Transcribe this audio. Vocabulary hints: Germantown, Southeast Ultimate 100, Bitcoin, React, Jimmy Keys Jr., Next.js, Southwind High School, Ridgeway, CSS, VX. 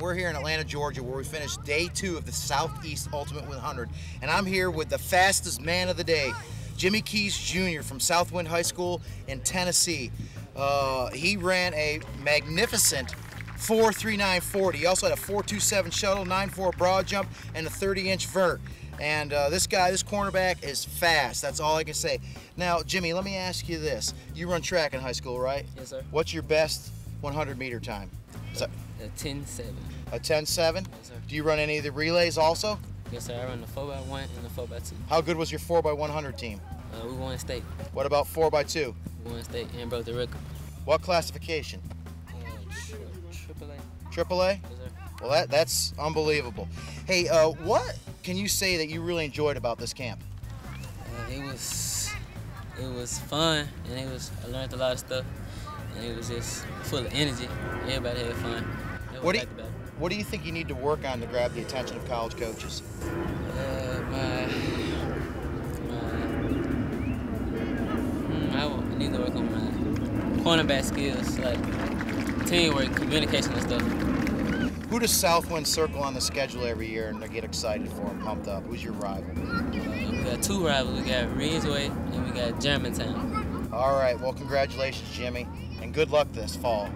We're here in Atlanta, Georgia, where we finished day 2 of the Southeast Ultimate 100. And I'm here with the fastest man of the day, Jimmy Keys Jr. from Southwind High School in Tennessee. He ran a magnificent 4.39.40. He also had a 4.27 shuttle, 9.4 broad jump, and a 30-inch vert. And this cornerback is fast. That's all I can say. Now, Jimmy, let me ask you this. You run track in high school, right? Yes, sir. What's your best 100-meter time? A 10.7. A 10.7? Yes, sir. Do you run any of the relays also? Yes, sir. I run the 4x1 and the 4x2. How good was your 4x100 team? We won state. What about 4x2? We won state and broke the record. What classification? AAA. AAA? Yes, sir. Well, that's unbelievable. Hey, what can you say that you really enjoyed about this camp? It was fun, and I learned a lot of stuff, and it was just full of energy. Everybody had fun. What do you think you need to work on to grab the attention of college coaches? I need to work on my cornerback skills, like teamwork, communication, and stuff. Who does Southwind circle on the schedule every year and they get excited for and pumped up? Who's your rival? We got two rivals. We got Ridgeway and we got Germantown. All right. Well, congratulations, Jimmy, and good luck this fall.